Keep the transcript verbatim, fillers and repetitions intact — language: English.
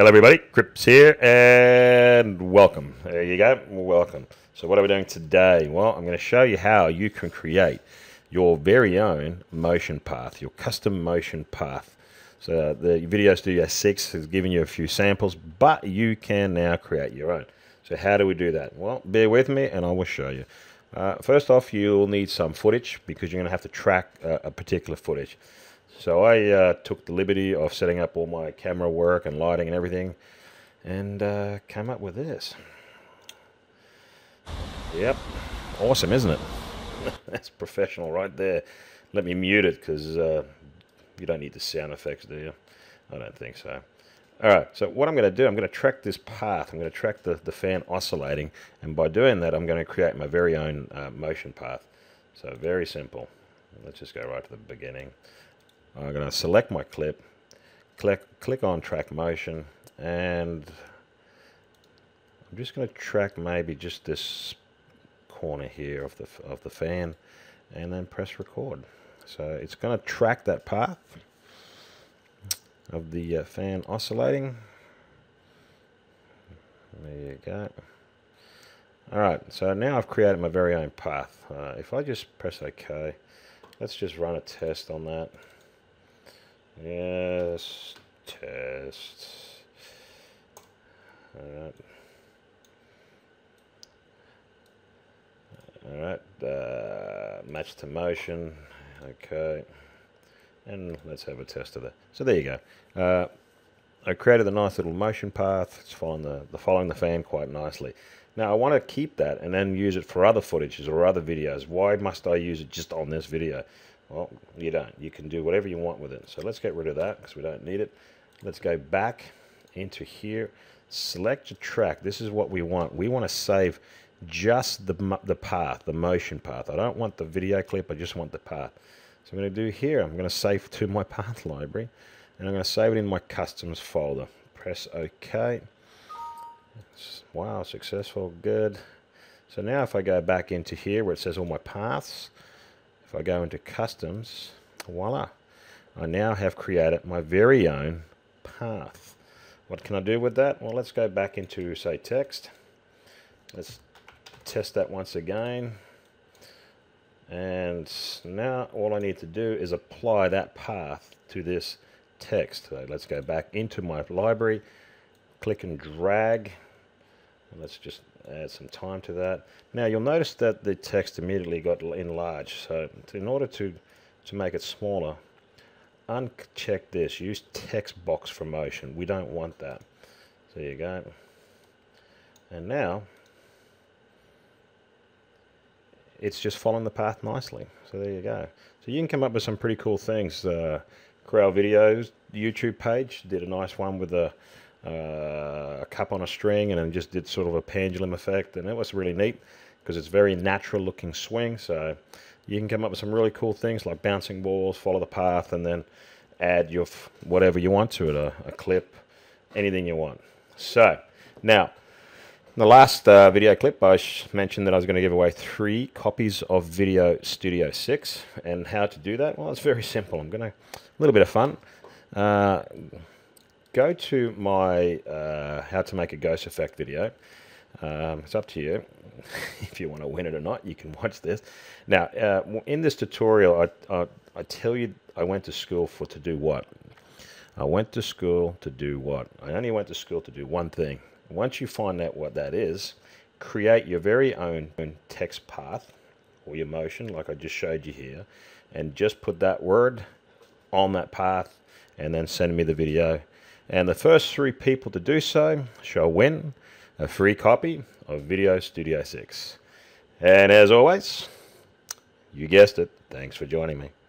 Hello everybody, Crips here, and welcome. There you go, welcome. So what are we doing today? Well, I'm going to show you how you can create your very own motion path, your custom motion path. So the Video Studio six has given you a few samples, but you can now create your own. So how do we do that? Well, bear with me and I will show you. Uh, first off, you'll need some footage because you're going to have to track uh, a particular footage. So I uh, took the liberty of setting up all my camera work and lighting and everything, and uh, came up with this. Yep, awesome, isn't it? That's professional right there. Let me mute it because uh, you don't need the sound effects, do you? I don't think so. All right, so what I'm going to do, I'm going to track this path. I'm going to track the, the fan oscillating, and by doing that, I'm going to create my very own uh, motion path. So very simple. Let's just go right to the beginning. I'm going to select my clip, click, click on track motion, and I'm just going to track maybe just this corner here of the, of the fan, and then press record. So it's going to track that path of the uh, fan oscillating. There you go. Alright, so now I've created my very own path. Uh, if I just press OK, let's just run a test on that. Yes, test. Alright. Alright, uh, match to motion. Okay. And let's have a test of that. So there you go. Uh, I created a nice little motion path. It's following the, the following the fan quite nicely. Now I want to keep that and then use it for other footages or other videos. Why must I use it just on this video? Well, you don't. You can do whatever you want with it. So let's get rid of that because we don't need it. Let's go back into here. Select your track. This is what we want. We want to save just the, the path, the motion path. I don't want the video clip. I just want the path. So I'm going to do here. I'm going to save to my path library. And I'm going to save it in my customs folder. Press OK. Wow, successful. Good. So now if I go back into here where it says all my paths, if I go into customs, voila, I now have created my very own path. What can I do with that? Well, let's go back into, say, text. Let's test that once again. And now all I need to do is apply that path to this text. So let's go back into my library, click and drag. Let's just add some time to that. Now you'll notice that the text immediately got enlarged, so in order to to make it smaller, uncheck this, use text box for motion. We don't want that. So there you go. And now it's just following the path nicely. So there you go. So you can come up with some pretty cool things. uh, Corel Video's YouTube page did a nice one with a Uh, a cup on a string, and then just did sort of a pendulum effect, and it was really neat because it's very natural looking swing. So you can come up with some really cool things like bouncing balls, follow the path, and then add your f whatever you want to it, a, a clip, anything you want. So now in the last uh, video clip I mentioned that I was going to give away three copies of Video Studio six, and how to do that? Well, it's very simple. I'm going to, a little bit of fun, uh, go to my uh, how to make a ghost effect video. Um, it's up to you if you want to win it or not. You can watch this. Now, uh, in this tutorial, I, I, I tell you I went to school for to do what? I went to school to do what? I only went to school to do one thing. Once you find out what that is, create your very own text path or your motion like I just showed you here, and just put that word on that path and then send me the video. And the first three people to do so shall win a free copy of Video Studio six. And as always, you guessed it, thanks for joining me.